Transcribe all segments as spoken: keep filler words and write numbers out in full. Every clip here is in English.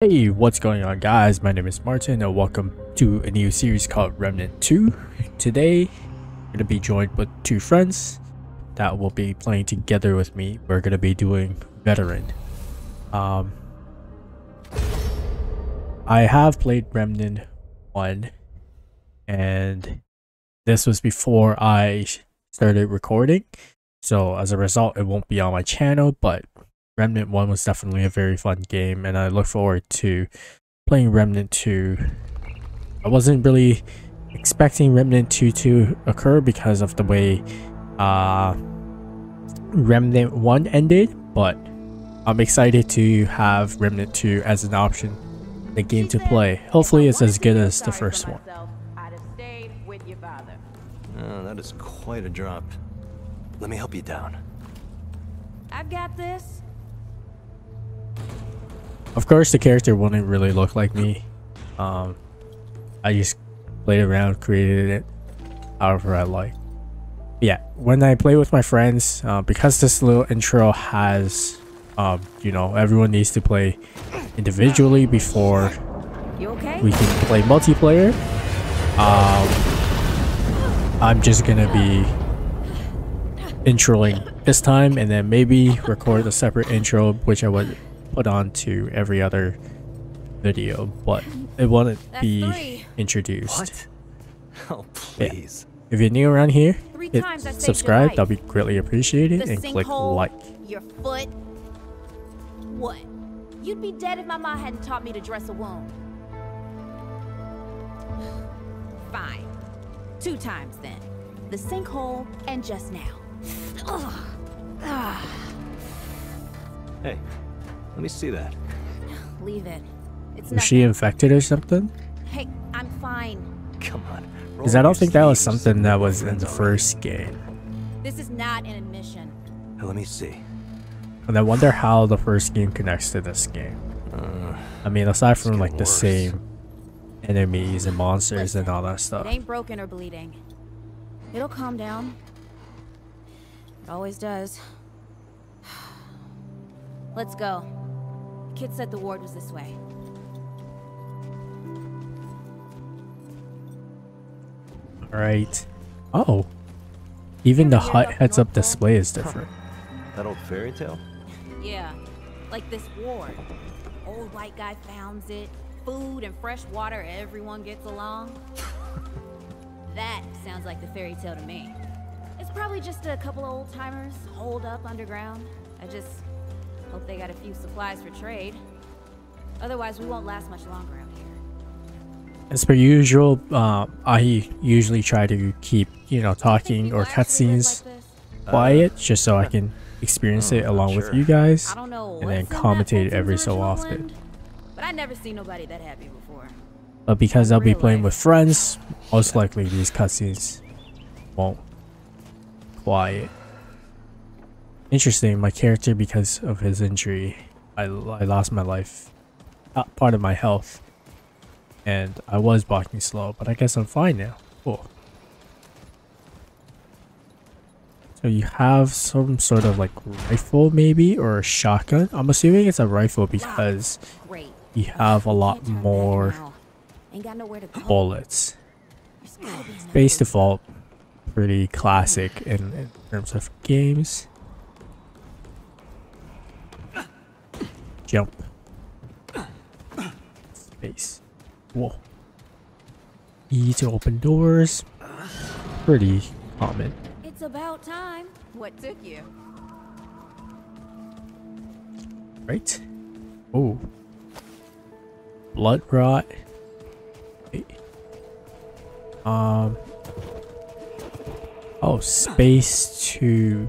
Hey, what's going on guys, my name is Martin and welcome to a new series called Remnant two. Today, I'm going to be joined with two friends that will be playing together with me. We're going to be doing Veteran. Um, I have played Remnant one and this was before I started recording. So as a result, it won't be on my channel, but Remnant one was definitely a very fun game and I look forward to playing Remnant two. I wasn't really expecting Remnant two to occur because of the way uh, Remnant one ended, but I'm excited to have Remnant two as an option, the game to play. Hopefully it's as good as the first one. Oh, that is quite a drop. Let me help you down. I've got this. Of course, the character wouldn't really look like me. Um, I just played around, created it however I like. Yeah, when I play with my friends, uh, because this little intro has, um, you know, everyone needs to play individually before okay? we can play multiplayer. Um, I'm just gonna be introing this time, and then maybe record a separate intro, which I would put on to every other video, but it wouldn't be introduced. What? Oh, please. Yeah. If you're new around here, hit subscribe, that'll be greatly appreciated, the and click hole, like. Your foot. What? You'd be dead if my mom hadn't taught me to dress a wound. Fine. Two times then. The sinkhole and just now. Ugh. Ugh. Hey. Let me see that. Leave it. It's was she infected or something? Hey, I'm fine. Come on. Because I don't think that was something that was in the first game. This is not an admission. Let me see. And I wonder how the first game connects to this game. Uh, I mean, aside from like the worse. same enemies and monsters Listen, and all that stuff. It ain't broken or bleeding. It'll calm down. It always does. Let's go. Kid said the ward was this way. All right. Oh, even the hut heads-up display is different. That old fairy tale. Yeah, like this ward. Old white guy founds it. Food and fresh water. Everyone gets along. That sounds like the fairy tale to me. It's probably just a couple of old timers holed up underground. I just hope they got a few supplies for trade. Otherwise, we won't last much longer out here. As per usual, uh, I usually try to keep, you know, talking or cutscenes like quiet, uh, just so I can experience it along sure. with you guys, I don't know, and then commentate every so often. But I never seen nobody that happy before. But because I'll be playing with friends, most likely these cutscenes won't quiet. Interesting, my character, because of his injury, I, I lost my life, not part of my health, and I was walking slow, but I guess I'm fine now. Cool. So you have some sort of like rifle maybe, or a shotgun? I'm assuming it's a rifle because you have a lot more bullets. Base default, pretty classic in, in terms of games. Jump. Space. Whoa. E to open doors. Pretty common. It's about time. What took you? Right? Oh. Blood rot. Wait. Um. Oh, space to.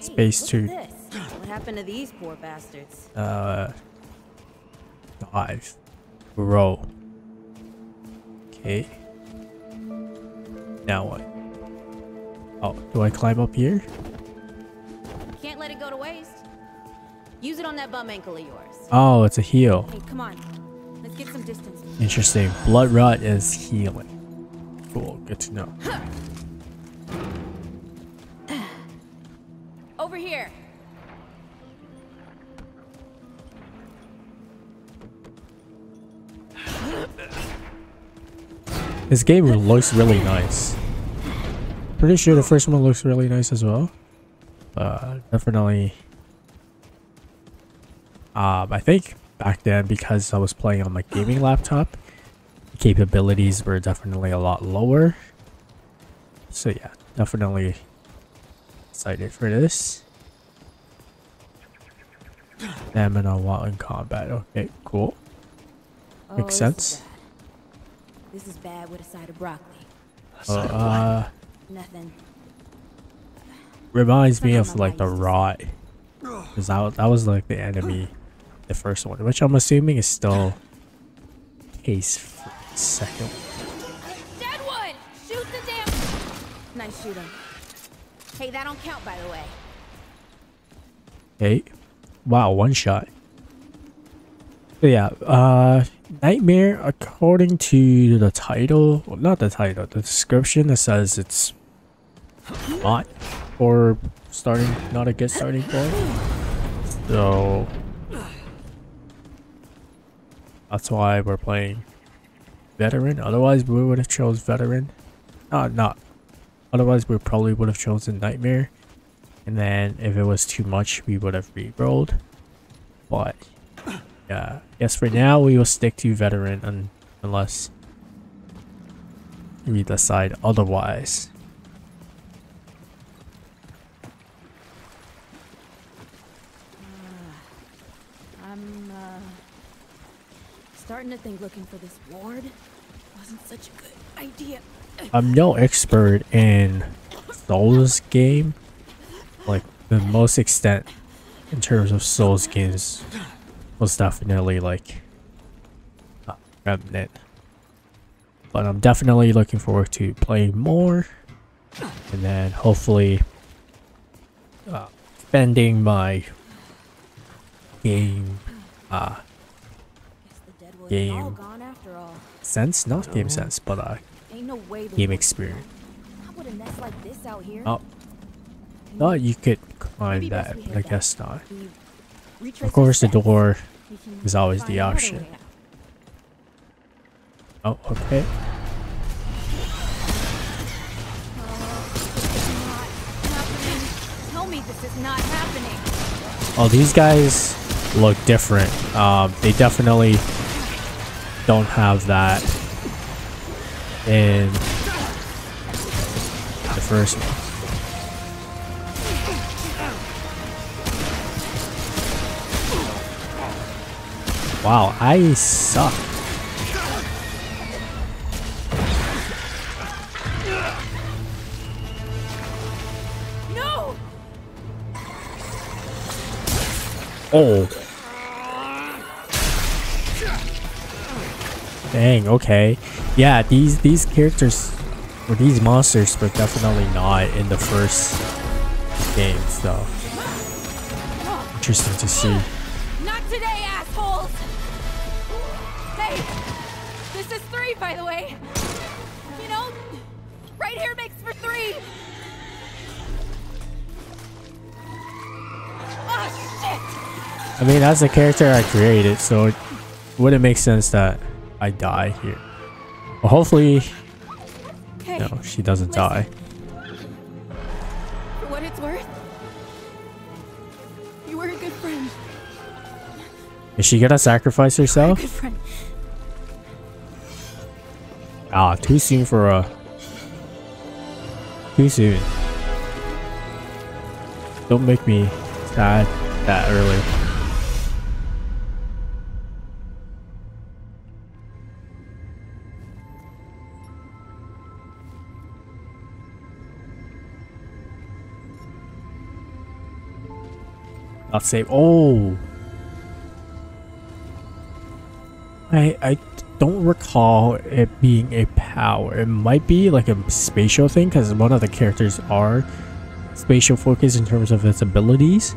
Space two. What happened to these poor bastards? Uh, dive, roll. Okay. Now what? Oh, do I climb up here? Can't let it go to waste. Use it on that bum ankle of yours. Oh, it's a heal. Hey, come on. Let's get some distance. Interesting. Blood rot is healing. Cool. Good to know. Huh. Over here. This game looks really nice. Pretty sure the first one looks really nice as well. Uh, definitely. Um, I think back then, because I was playing on my gaming laptop, the capabilities were definitely a lot lower. So yeah, definitely excited for this. Stamina while in combat. Okay, cool. Oh, makes sense. This is bad with a side of broccoli. Uh, uh nothing. Reminds me of like the rot, because that, that was like the enemy, the first one, which I'm assuming is still case for the second one. Dead one! Shoot the damn. Nice shooting. Hey, that don't count, by the way. Hey, wow, one shot. So yeah, uh, Nightmare, according to the title, well, not the title, the description, it says it's not for starting, not a good starting point. So that's why we're playing veteran. Otherwise, we would have chose veteran. Not, uh, not. Otherwise, we probably would have chosen Nightmare, and then if it was too much, we would have re-rolled. But yeah, I guess for now we will stick to veteran, un unless we decide otherwise. Uh, I'm uh, starting to think looking for this ward wasn't such a good idea. I'm no expert in Souls game, like the most extent in terms of Souls games was definitely like uh, Remnant, but I'm definitely looking forward to playing more, and then hopefully uh, spending my game uh, game sense, not game sense, but uh, game experience. Oh, thought you could climb that, but I guess not. Of course, the door is always the option. Oh, okay. Oh, these guys look different. Um, they definitely don't have that in the first one. Wow, I suck. No. Oh. Dang, okay. Yeah, these these characters or these monsters were definitely not in the first game, so interesting to see. Not today, assholes. This is three, by the way. You know, right here makes for three. Oh, shit. I mean, that's the character I created, so it wouldn't make sense that I die here. Well, hopefully, hey, no, she doesn't listen. die. For what it's worth, you were a good friend. Is she gonna sacrifice herself? Ah, too soon for a... Too soon. Don't make me sad that early. Not save. Oh! I... I... don't recall it being a power. It might be like a spatial thing, because one of the characters are spatial focused in terms of its abilities.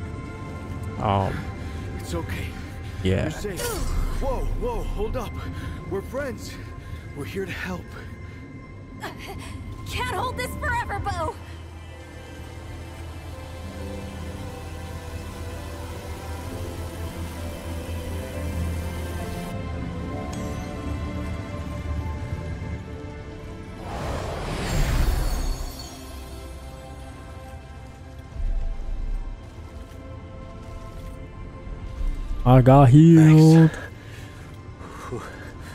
Um it's okay. Yeah. Whoa, whoa, hold up. We're friends. We're here to help. Uh, can't hold this forever, Bo. I got healed. Thanks.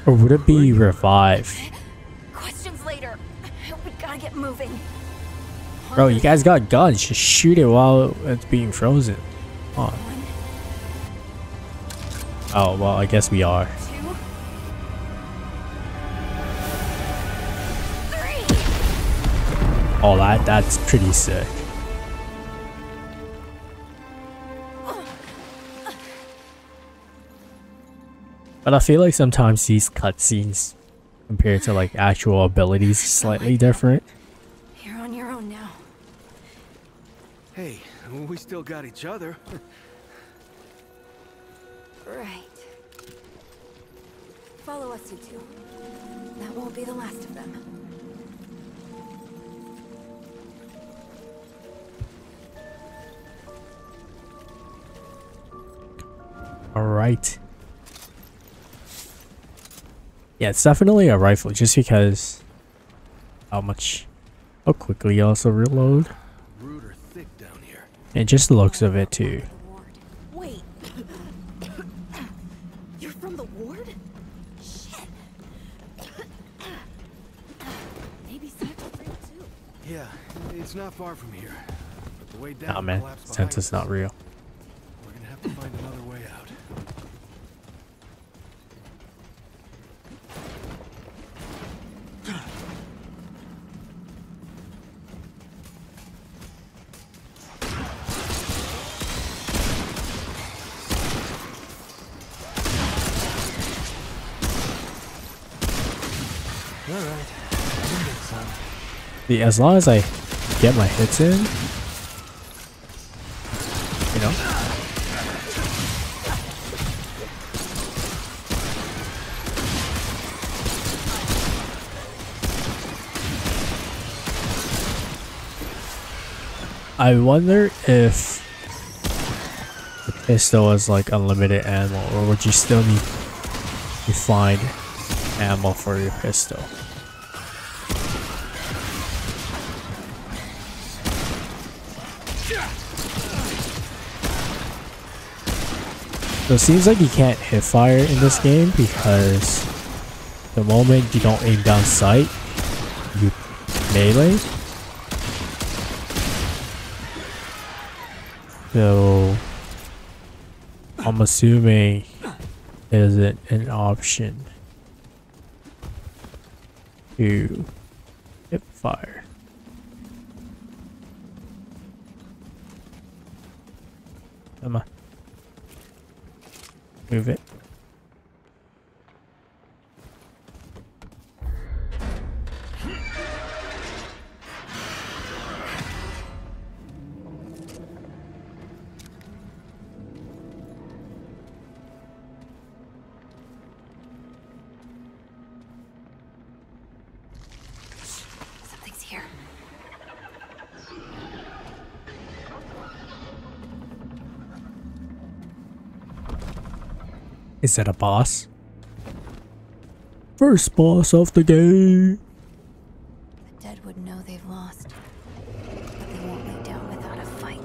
Or would it be revived? Questions later. We gotta get moving. Bro, you guys got guns. Just shoot it while it's being frozen. Huh. Oh, well, I guess we are. Oh, that, that's pretty sick. But I feel like sometimes these cutscenes compared to like actual abilities slightly different. You're on your own now. Hey, we still got each other. Right. Follow us, you two. That won't be the last of them. Alright. Yeah, it's definitely a rifle just because how much how quickly you also reload. And just the looks of it too. Wait. You're from the Ward? Shit. Maybe Cypher's real too. Yeah, it's not far from here. But the way down. Nah, man, since it's not real. We're gonna have to find another way out. Yeah, as long as I get my hits in, you know. I wonder if the pistol is like unlimited ammo, or would you still need to find ammo for your pistol? So it seems like you can't hit fire in this game because the moment you don't aim down sight, you melee. So I'm assuming isn't an option to hit fire. Come on. Move it. Something's here. Is that a boss? First boss of the game. The dead would know they've lost, but they won't lay down without a fight.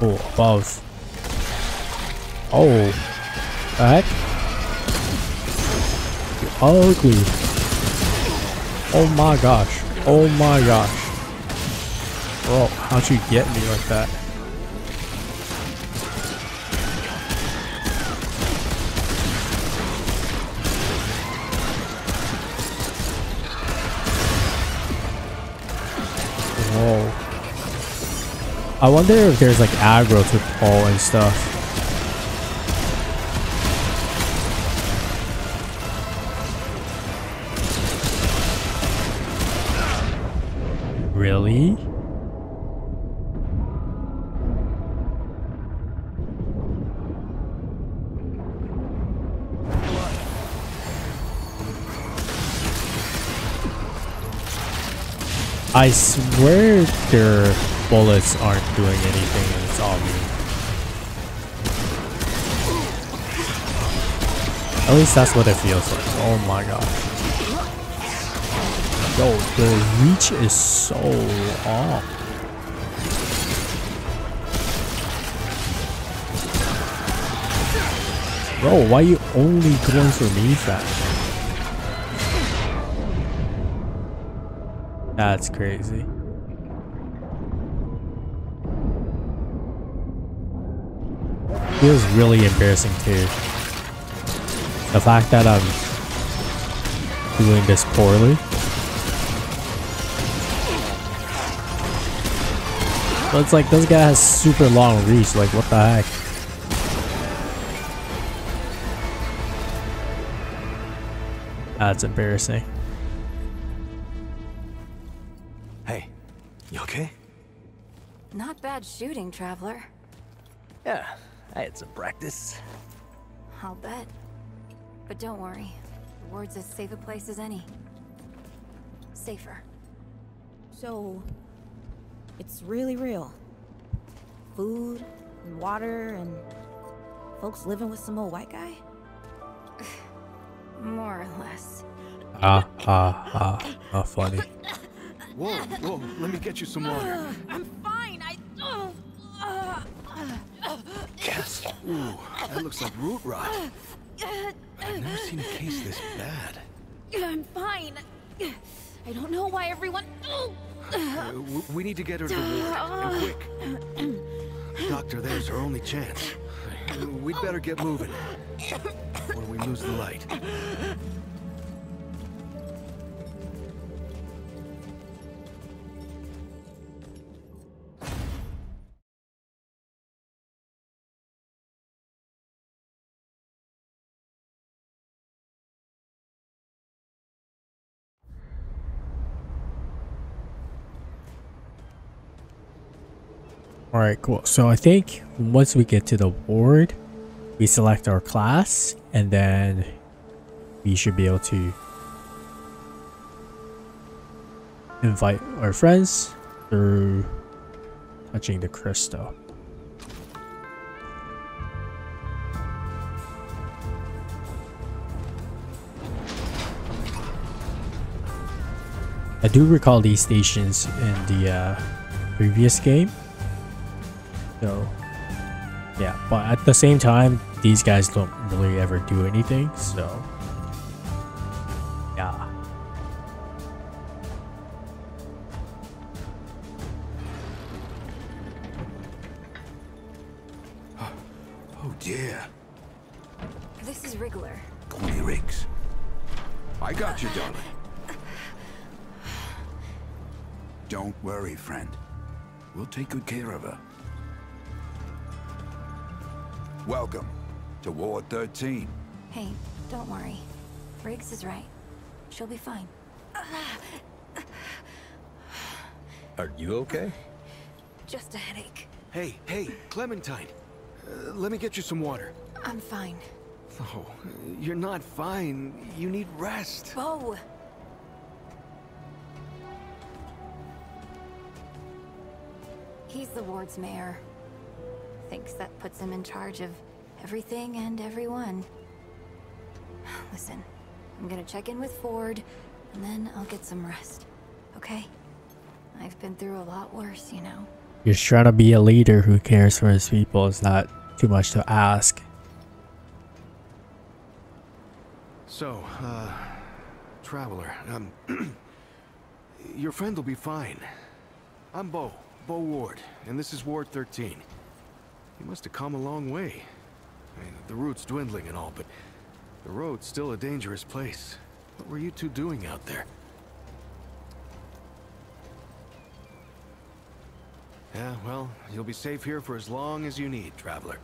Oh, above. Oh, back. You're ugly. Oh my gosh. Oh my gosh. Bro, how'd you get me like that? I wonder if there's like aggro to pull and stuff. Really? I swear they're bullets aren't doing anything and it's all me. At least that's what it feels like. Oh my god. Yo, the reach is so off. Bro, why are you only going for me fast? That's crazy. Feels really embarrassing too. The fact that I'm doing this poorly. But it's like this guy has super long reach, like what the heck? That's embarrassing. Hey, you okay? Not bad shooting, Traveler. Yeah, I had some practice. I'll bet. But don't worry, Ward's as safe a place as any. Safer. So, it's really real. Food, and water, and folks living with some old white guy? More or less. Ah, ah, ah, ah, funny. Whoa, whoa, let me get you some water. I'm fine, I... Yes, ooh, that looks like root rot. I've never seen a case this bad. I'm fine. I don't know why everyone... Uh, we need to get her to the ward, and quick. Doctor, there's her only chance. We'd better get moving, or we lose the light. Alright, cool. So I think once we get to the ward, we select our class, and then we should be able to invite our friends through touching the crystal. I do recall these stations in the uh, previous game. So, yeah, but at the same time, these guys don't really ever do anything, so, yeah. Oh dear. This is Wriggler. Call me Riggs. I got you, darling. Don't worry, friend. We'll take good care of her. Welcome to Ward thirteen. Hey, don't worry. Riggs is right. She'll be fine. Are you okay? Just a headache. Hey, hey, Clementine. Uh, let me get you some water. I'm fine. Oh, you're not fine. You need rest. Bo! He's the ward's mayor. Thinks that puts him in charge of everything and everyone. Listen, I'm gonna check in with Ford, and then I'll get some rest. Okay? I've been through a lot worse, you know. You're trying to be a leader who cares for his people. It's not too much to ask. So, uh, Traveler, um, your friend will be fine. I'm Bo, Bo Ward, and this is Ward thirteen. You must have come a long way. I mean, the route's dwindling and all, but the road's still a dangerous place. What were you two doing out there? Yeah, well, you'll be safe here for as long as you need, Traveler.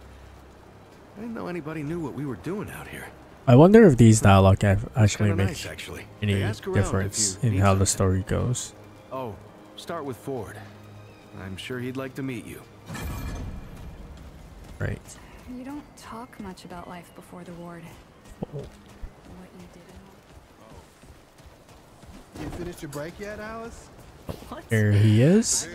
I didn't know anybody knew what we were doing out here. I wonder if these dialogue actually make nice, actually. any difference in how the story goes. Oh, start with Ford. I'm sure he'd like to meet you. Right. You don't talk much about life before the ward. Oh. What you did. Oh. You finished your break yet, Alice? What? There he is.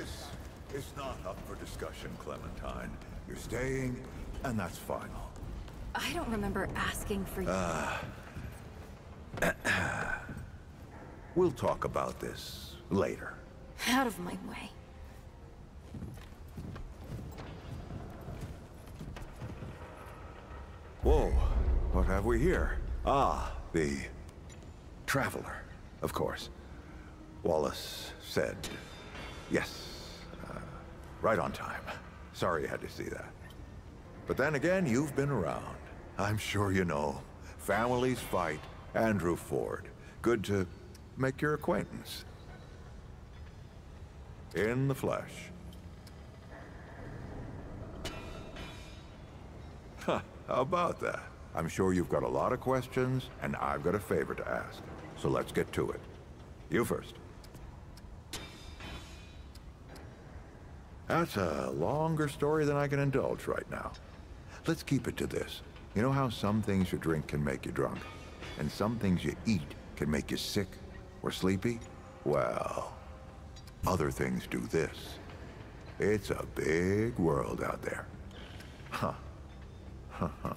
This is not up for discussion, Clementine. You're staying, and that's final. I don't remember asking for you. Uh, we'll talk about this later. Out of my way. Whoa, What have we here? Ah, the Traveler, of course. Wallace said, yes, uh, right on time. Sorry you had to see that. But then again, you've been around. I'm sure you know. Families fight. Andrew Ford. Good to make your acquaintance. In the flesh. Huh, how about that? I'm sure you've got a lot of questions, and I've got a favor to ask. So let's get to it. You first. That's a longer story than I can indulge right now. Let's keep it to this. You know how some things you drink can make you drunk, and some things you eat can make you sick or sleepy? Well, other things do this. It's a big world out there. Huh. Huh, huh.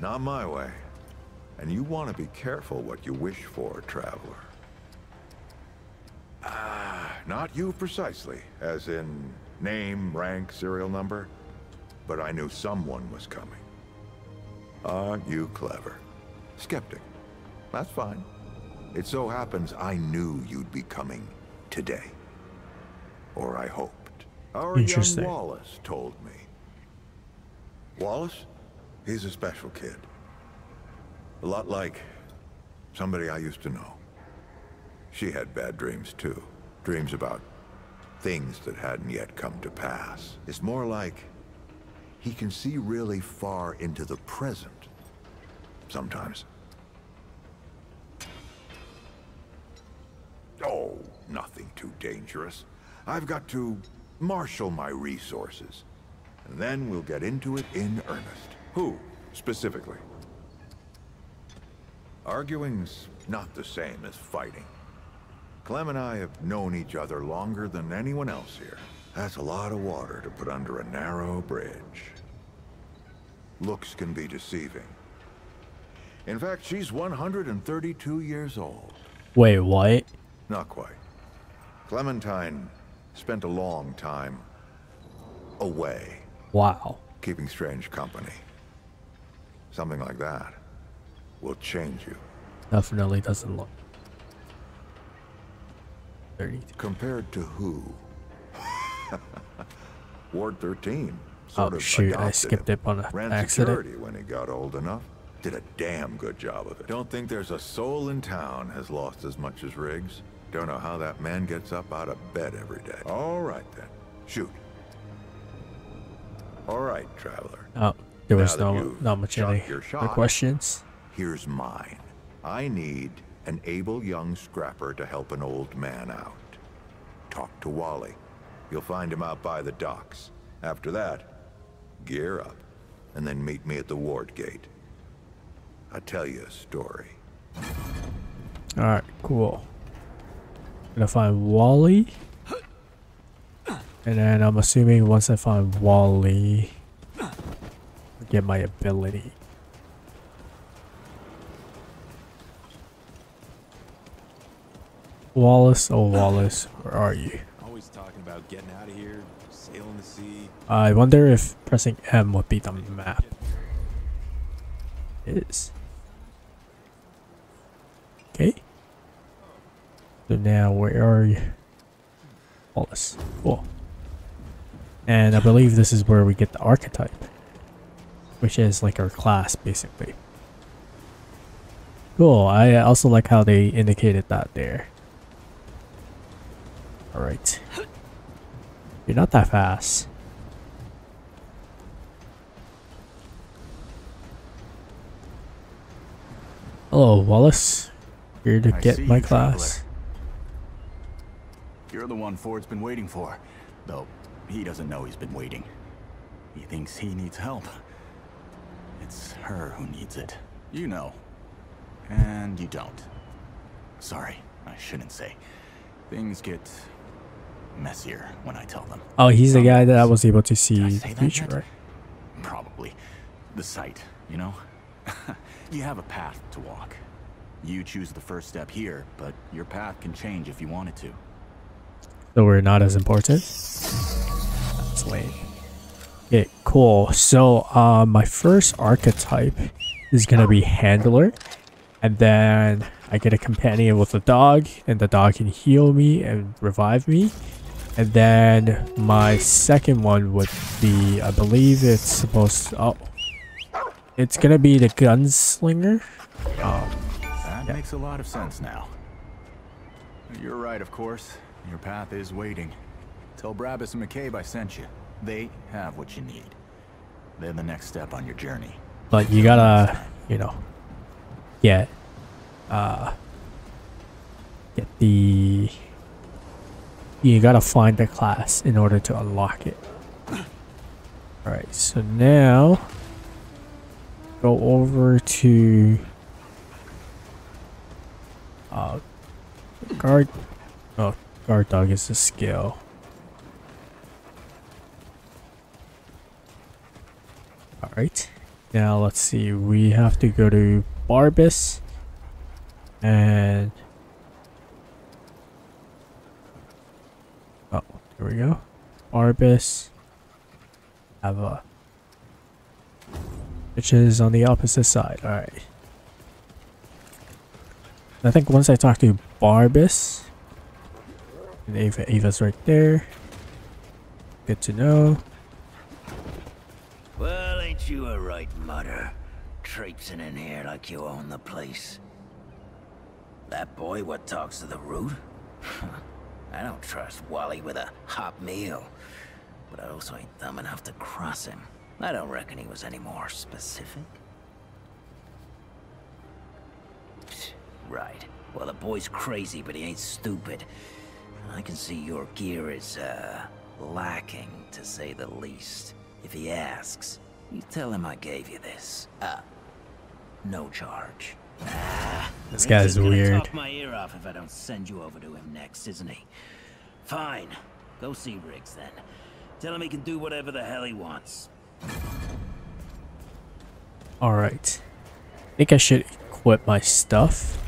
Not my way. And you want to be careful what you wish for, traveler. Ah, not you precisely, as in name, rank, serial number. But I knew someone was coming. Aren't you clever? Skeptic. That's fine. It so happens I knew you'd be coming today. Or I hoped. Our young Wallace told me. Wallace? He's a special kid. A lot like somebody I used to know. She had bad dreams too. Dreams about things that hadn't yet come to pass. It's more like he can see really far into the present sometimes. Oh, nothing too dangerous. I've got to marshal my resources. And then we'll get into it in earnest. Who, specifically? Arguing's not the same as fighting. Clem and I have known each other longer than anyone else here. That's a lot of water to put under a narrow bridge. Looks can be deceiving. In fact, she's one hundred thirty-two years old. Wait, what? Not quite. Clementine spent a long time away. Wow. Keeping strange company. Something like that will change you. Definitely doesn't look thirty. Compared to who? Ward thirteen. Sort oh of shoot! I skipped him. It on an accident. When he got old enough, did a damn good job of it. Don't think there's a soul in town has lost as much as Riggs. Don't know how that man gets up out of bed every day. All right then, shoot. All right, traveler. Oh, there was now no not much any shot, questions. Here's mine. I need an able young scrapper to help an old man out. Talk to Wally. You'll find him out by the docks. After that, gear up, and then meet me at the ward gate. I'll tell you a story. All right, cool. Gonna find Wally, and then I'm assuming once I find Wally, I'll get my ability. Wallace, oh Wallace, where are you? Talking about getting out of here, sailing the sea. I wonder if pressing M would be the map. It is. Okay. So now where are you? All this. Cool. And I believe this is where we get the archetype, which is like our class basically. Cool. I also like how they indicated that there. Alright. You're not that fast. Hello, Wallace. Here to I get my you, class. You're the one Ford's been waiting for, though he doesn't know he's been waiting. He thinks he needs help. It's her who needs it. You know. And you don't. Sorry, I shouldn't say. Things get messier when I tell them. Oh, he's the guy that I was able to see the future, right? Probably. The sight, you know? You have a path to walk. You choose the first step here, but your path can change if you wanted to. So we're not as important? That's lame. Okay, cool. So uh, my first archetype is going to be Handler. And then I get a companion with a dog, and the dog can heal me and revive me. And then my second one would be, I believe it's supposed to, oh, it's going to be the Gunslinger. Um, that yeah. makes a lot of sense now. You're right, of course. Your path is waiting. Tell Brabus and McCabe I sent you. They have what you need. They're the next step on your journey. But you gotta, you know, get, uh, get the, you gotta find the class in order to unlock it. Alright, so now, go over to, uh, guard, oh, guard dog is the skill. Alright, now let's see, we have to go to Barbus and oh, there we go. Barbus, have a which is on the opposite side. Alright, I think once I talk to Barbus and Ava, Ava's right there. Good to know. Well, ain't you a right mutter, traipsing in here like you own the place. That boy what talks to the root? I don't trust Wally with a hot meal, but I also ain't dumb enough to cross him. I don't reckon he was any more specific. Right. Well, the boy's crazy, but he ain't stupid. I can see your gear is, uh, lacking, to say the least. If he asks, you tell him I gave you this. Uh, no charge. Ah, this guy's weird. Talk my ear off if I don't send you over to him next, isn't he? Fine. Go see Riggs then. Tell him he can do whatever the hell he wants. All right. I think I should equip my stuff.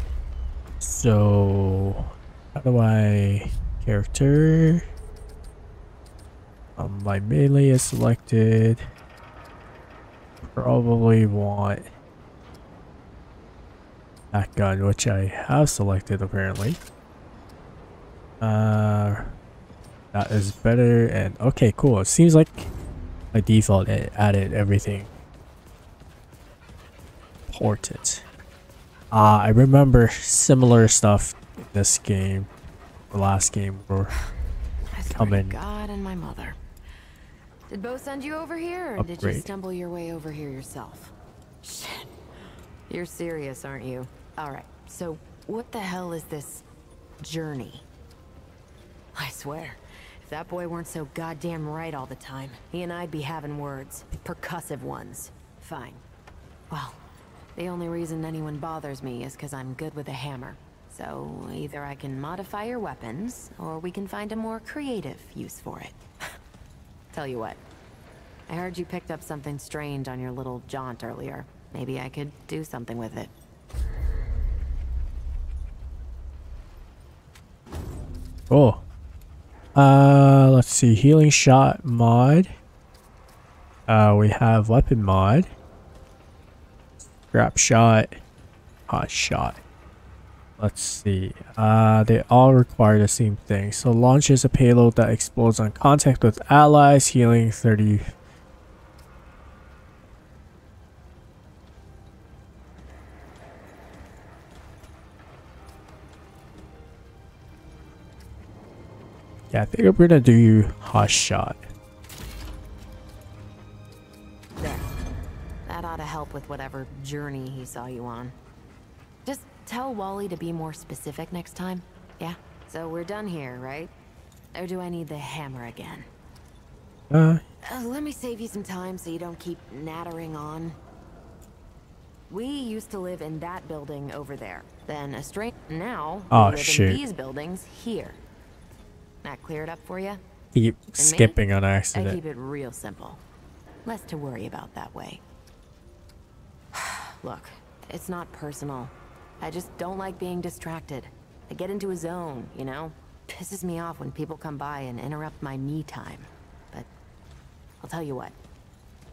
So, how do I character? Um, my melee is selected. Probably want that gun, which I have selected apparently. Uh, that is better. And okay, cool. It seems like by default it added everything. Important. Uh, I remember similar stuff in this game, the last game, were coming. God and my mother. Did Bo send you over here, or Upgrade. did you stumble your way over here yourself? Shit. You're serious, aren't you? Alright, so what the hell is this journey? I swear, if that boy weren't so goddamn right all the time, he and I'd be having words. Percussive ones. Fine. Well, the only reason anyone bothers me is because I'm good with a hammer. So either I can modify your weapons, or we can find a more creative use for it. Tell you what, I heard you picked up something strange on your little jaunt earlier. Maybe I could do something with it. Oh. Uh, let's see. Healing shot mod. Uh, we have weapon mod. Scrap shot. Hot shot. Let's see. Uh, they all require the same thing. So launches a payload that explodes on contact with allies, healing thirty. Yeah, I think we're gonna do hot shot. There. That ought to help with whatever journey he saw you on. Just tell Wally to be more specific next time. Yeah? So we're done here, right? Or do I need the hammer again? Uh, uh let me save you some time so you don't keep nattering on. We used to live in that building over there. Then a straight now oh, we live shoot. in these buildings here. That cleared up for you? Keep and skipping me? on accident. I keep it real simple. Less to worry about that way. Look, it's not personal. I just don't like being distracted. I get into a zone, you know? Pisses me off when people come by and interrupt my me time. But I'll tell you what,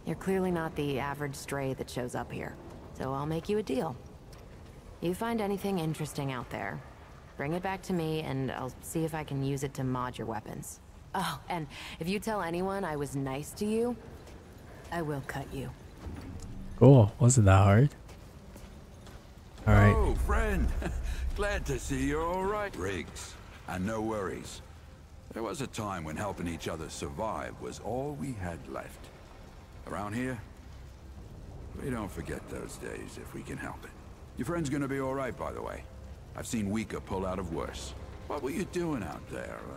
You're clearly not the average stray that shows up here, so I'll make you a deal. You find anything interesting out there, bring it back to me, and I'll see if I can use it to mod your weapons. Oh, and if you tell anyone I was nice to you, I will cut you. Cool. Wasn't that hard? All right. Oh, friend. Glad to see you're all right, Riggs. And no worries. There was a time when helping each other survive was all we had left. Around here, we don't forget those days if we can help it. Your friend's gonna be all right, by the way. I've seen weaker pull out of worse. What were you doing out there? Uh,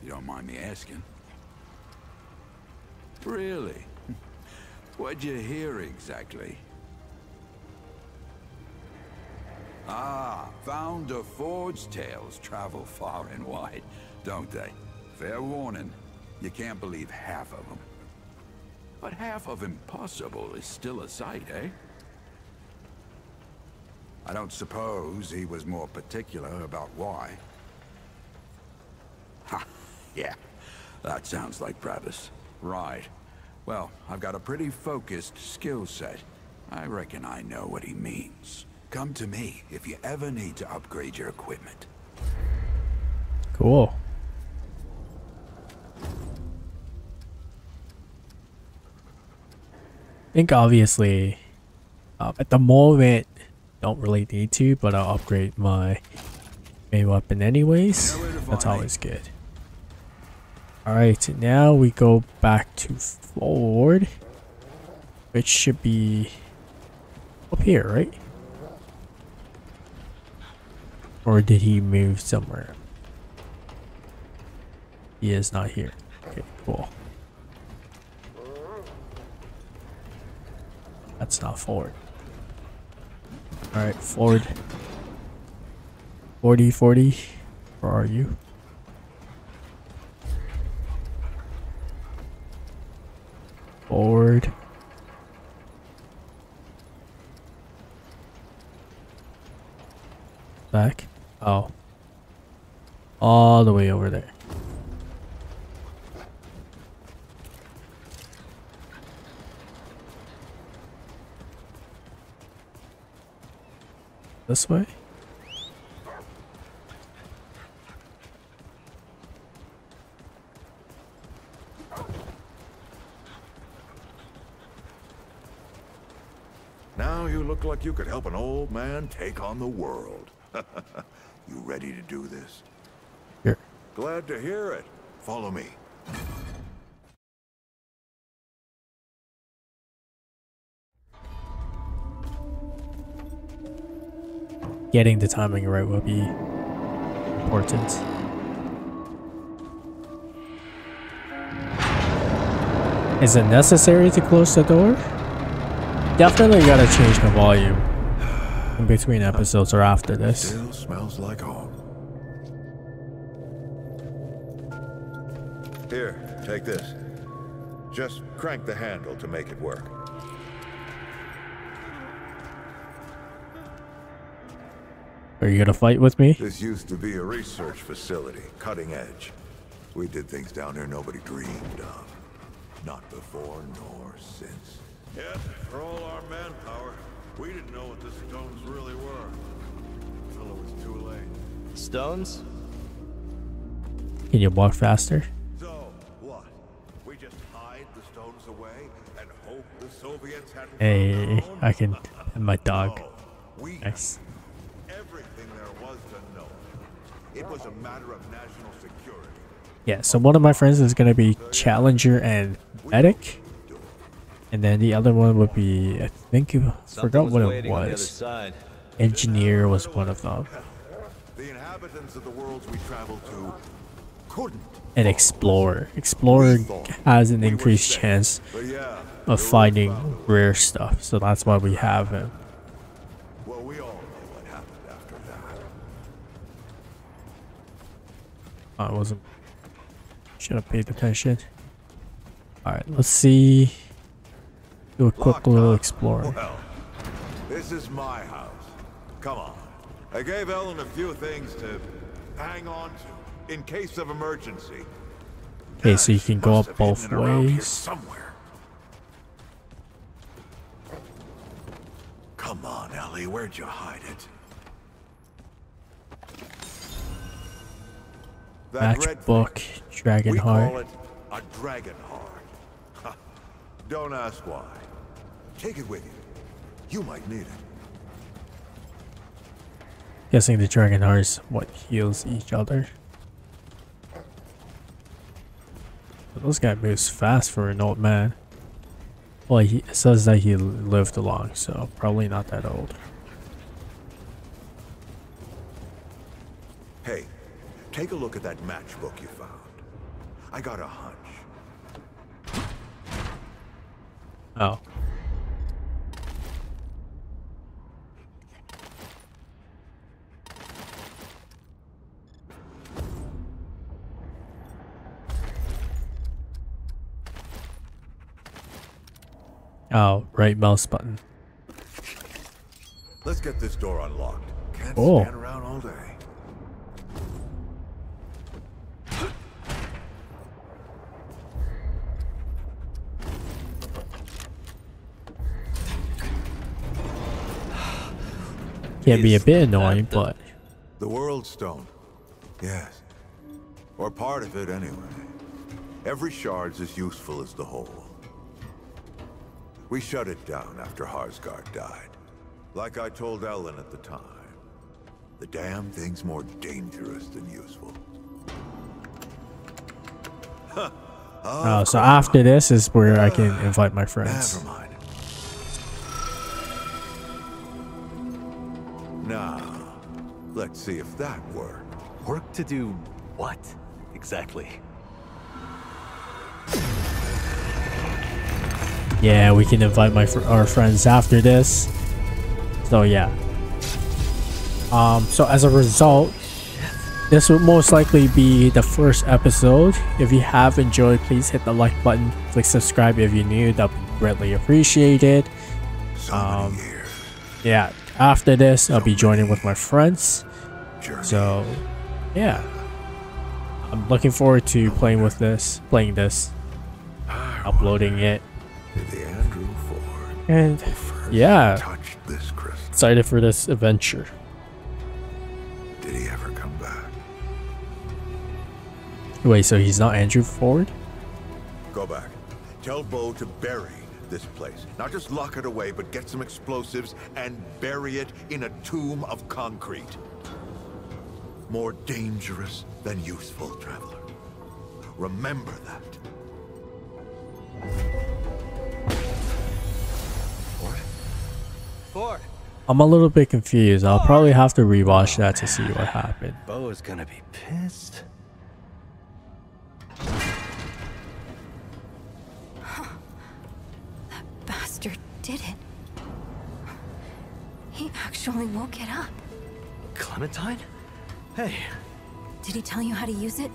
if you don't mind me asking. Really? What'd you hear exactly? Ah, found a forge. Tales travel far and wide, don't they? Fair warning, you can't believe half of them. But half of impossible is still a sight, eh? I don't suppose he was more particular about why. Ha, yeah, that sounds like Travis. Right. Well, I've got a pretty focused skill set. I reckon I know what he means. Come to me if you ever need to upgrade your equipment. Cool. I think obviously uh, at the moment don't really need to, but I'll upgrade my main weapon anyways. That's always good. Alright, now we go back to forward, which should be up here, right? Or did he move somewhere? He is not here. Okay, cool. That's not forward. Alright, forward. forty, forty. Where are you? Forward. Back. Oh. All the way over there. This way? Now you look like you could help an old man take on the world. You ready to do this? Here. Glad to hear it. Follow me. Getting the timing right will be important. Is it necessary to close the door? Definitely gotta change the volume in between episodes or after this. Still smells like home. Here, take this. Just crank the handle to make it work. Are you gonna fight with me? This used to be a research facility, cutting edge. We did things down here nobody dreamed of. Not before nor since. Yet, for all our manpower, we didn't know what the stones really were until it was too late. Stones? Can you walk faster? So, what? We just hide the stones away and hope the Soviets had. Hey, I can. And my dog. Nice. Everything there was to know. It was a matter of national security. Yeah, so one of my friends is going to be Challenger and Medic. And then the other one would be, I think, I forgot what it was. Engineer was one of them. The inhabitants of the worlds we traveled to couldn't. And Explorer. Explorer has an increased chance of finding rare stuff, so that's why we have him. Well, we all know what happened after that. I wasn't. Should have paid attention. Alright, let's see. Do a quick little exploring. Well, this is my house. Come on. I gave Ellen a few things to hang on to in case of emergency. Okay, so you can go up both ways. Somewhere. Golly, where'd you hide it? That matchbook Dragonheart. We call it a Dragonheart. Don't ask why. Take it with you. You might need it. Guessing the Dragonhearts what heals each other. But this guy moves fast for an old man. Well, he says that he lived long, so probably not that old. Hey, take a look at that matchbook you found. I got a hunch. Oh. Oh, right mouse button. Let's get this door unlocked. Can't oh. stand around all day. Can be a bit annoying, the, but the world stone. Yes. Or part of it anyway. Every shard's as useful as the whole. We shut it down after Harsgard died. Like I told Ellen at the time, the damn thing's more dangerous than useful. Huh. Oh, oh, so after on. This is where uh, I can invite my friends. Never mind. Now, let's see if that worked. Work to do what exactly? Yeah, we can invite my fr our friends after this. So yeah. Um. So as a result, this would most likely be the first episode. If you have enjoyed, please hit the like button. Click subscribe if you're new. That'd be greatly appreciated. Um. Yeah. After this, I'll be joining with my friends. So, yeah. I'm looking forward to playing with this, playing this, uploading it. The Andrew Ford and first yeah touched this crystal. Excited for this adventure. Did he ever come back? Wait, so he's not Andrew Ford? Go back. Tell Bo to bury this place. Not just lock it away, but get some explosives and bury it in a tomb of concrete. More dangerous than useful, traveler. Remember that. I'm a little bit confused. I'll probably have to rewatch that to see what happened. Bo is gonna be pissed. Huh. That bastard did it. He actually woke it up. Clementine? Hey. Did he tell you how to use it?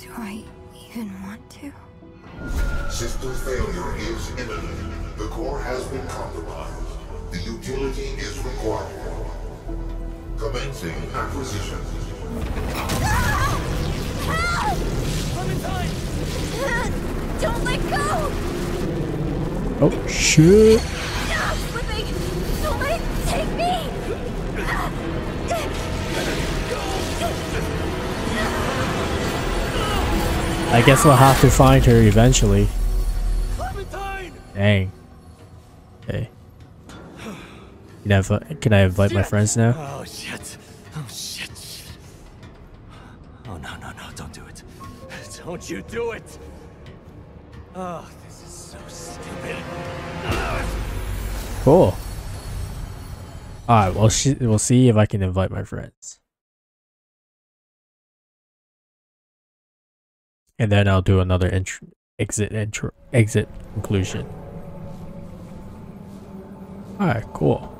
Do I even want to? System failure is imminent. The core has been compromised. The utility is required. Commencing acquisition. Help! Help! Clementine! Don't let go! Oh shit! Stop slipping! Don't let it take me! I guess we'll have to find her eventually. Clementine! Dang. Okay. Can I, have, can I invite shit. my friends now? Oh shit! Oh shit! Oh no no no! Don't do it! Don't you do it! Oh, this is so stupid. Cool. All right. Well, sh we'll see if I can invite my friends, and then I'll do another intro, exit, intro, exit, conclusion. All right. Cool.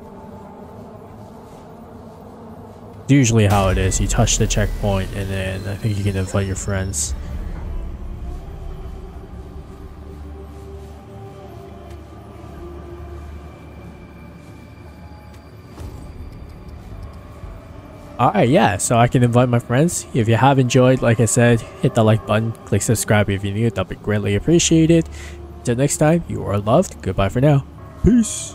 Usually how it is, you touch the checkpoint and then I think you can invite your friends. Alright, yeah, so I can invite my friends. If you have enjoyed, like I said, hit the like button, click subscribe if you're new, that'd be greatly appreciated. Until next time, you are loved. Goodbye for now. Peace.